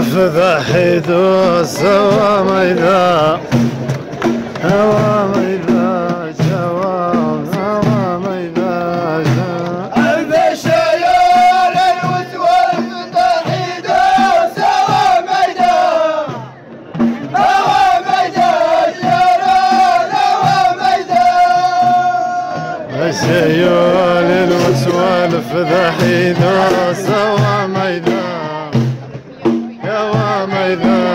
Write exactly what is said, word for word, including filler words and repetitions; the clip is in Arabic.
الفضاحيدو سوا ميدا هوا ميدا جوا هوا ميدا جوا البشاير الوتوى الفضاحيدو سوا ميدا هوا ميدا جيران هوا ميدا البشاير الوتوى الفضاحيدو سوا ميدا.